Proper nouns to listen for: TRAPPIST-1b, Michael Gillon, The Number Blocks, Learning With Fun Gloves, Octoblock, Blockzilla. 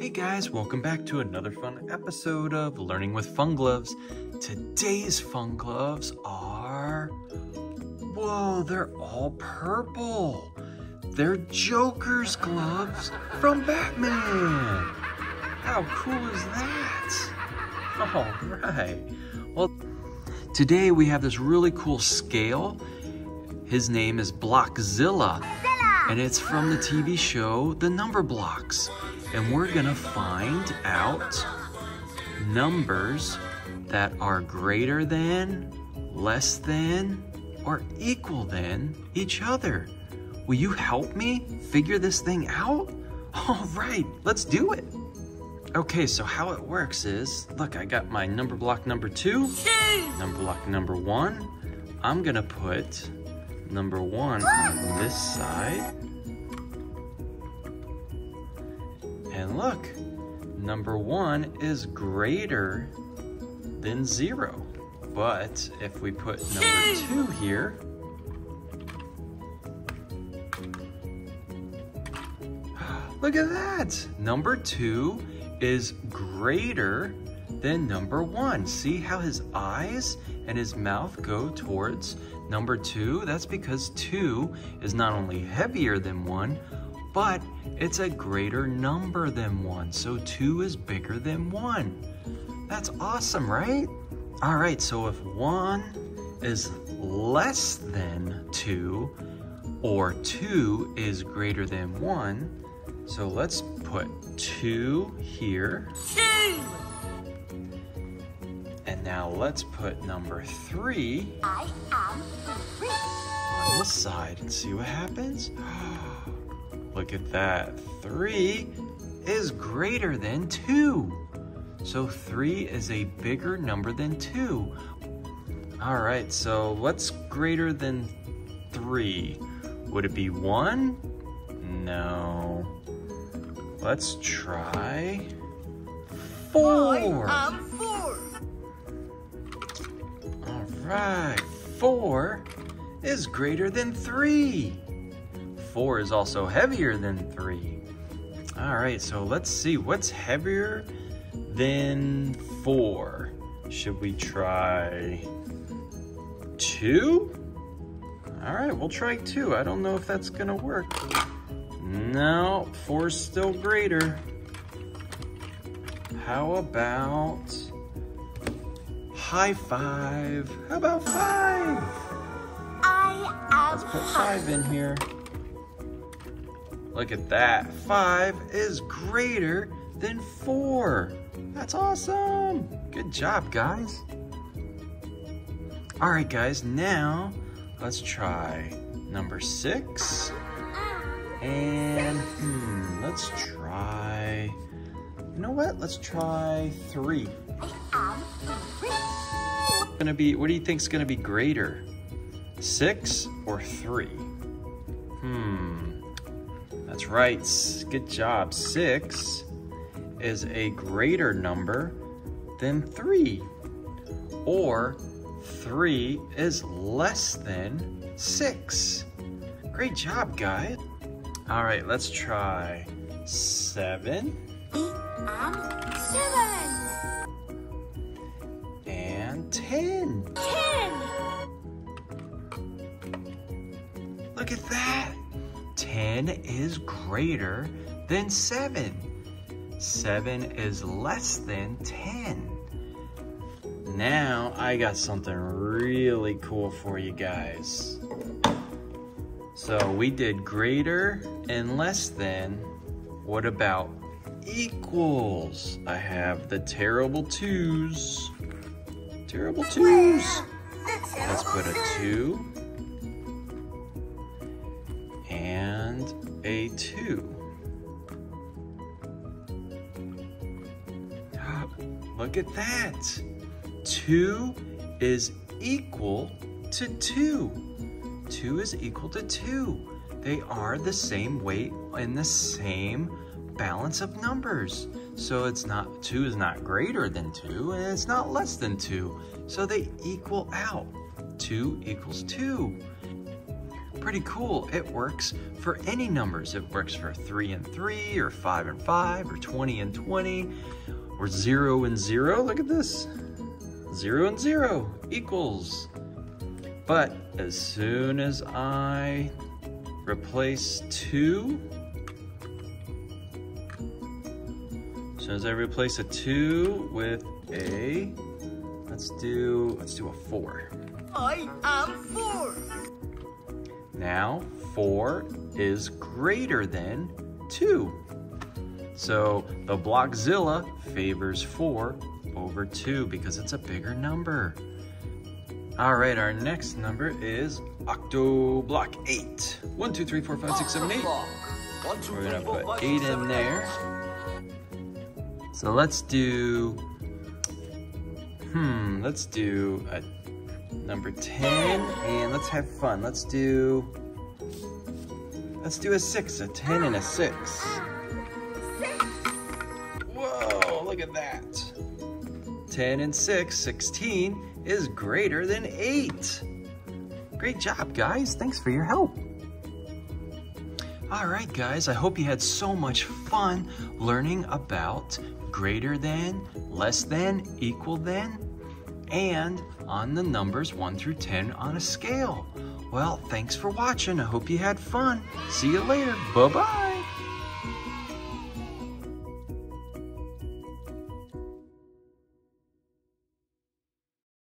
Hey guys, welcome back to another fun episode of Learning with Fun Gloves. Today's fun gloves are... whoa, they're all purple. They're Joker's gloves from Batman. How cool is that? All right. Well, today we have this really cool scale. His name is Blockzilla. And it's from the TV show, The Number Blocks. And we're gonna find out numbers that are greater than, less than, or equal than each other. Will you help me figure this thing out? All right, let's do it. Okay, so how it works is, look, I got my number block number two. Number block number one. I'm gonna put number one on this side. And look, number one is greater than zero. But if we put number two here, look at that! Number two is greater than number one. See how his eyes and his mouth go towards number two? That's because two is not only heavier than one, but it's a greater number than one, so two is bigger than one. That's awesome, right? All right, so if one is less than two, or two is greater than one, so let's put two here. Two! And now let's put number three on this side and see what happens. Look at that. Three is greater than two. So three is a bigger number than two. All right, so what's greater than three? Would it be one? No. Let's try four. All right, four is greater than three. Four is also heavier than three. All right, so let's see what's heavier than four. Should we try two? All right, we'll try two. I don't know if that's gonna work. No, four's still greater. How about high five? How about five? Let's put five in here. Look at that. Five is greater than four. That's awesome. Good job, guys. All right, guys, now let's try number six. And let's try, you know what? Let's try three. What do you think's gonna be greater? Six or three? That's right, good job. Six is a greater number than three, or three is less than six. Great job, guys. All right, let's try seven. And 10. 10. Look at that. 10 is greater than 7. 7 is less than 10. Now I got something really cool for you guys. So we did greater and less than. What about equals? I have the terrible twos. Terrible twos. Let's put a two. And a two. Look at that. Two is equal to two. Two is equal to two. They are the same weight and the same balance of numbers. So it's not, two is not greater than two, and it's not less than two. So they equal out. Two equals two. Pretty cool. It works for any numbers. It works for 3 and 3, or 5 and 5, or 20 and 20, or 0 and 0. Look at this. 0 and 0 equals. But as soon as I replace 2, as soon as I replace a 2 with a, let's do a 4. I am 4. Now 4 is greater than 2. So the Blockzilla favors 4 over 2 because it's a bigger number. All right, our next number is Octoblock 8. 1, 2, 3, 4, 5, 6, 7, 8. We're gonna put 8 in there. So let's do a number 10, and let's have fun. Let's do a 6, a 10 and a 6. Whoa, look at that. 10 and 6, 16 is greater than 8. Great job, guys. Thanks for your help. All right, guys, I hope you had so much fun learning about greater than, less than, equal than, and on the numbers 1 through 10 on a scale. Well, thanks for watching. I hope you had fun. See you later. Bye-bye.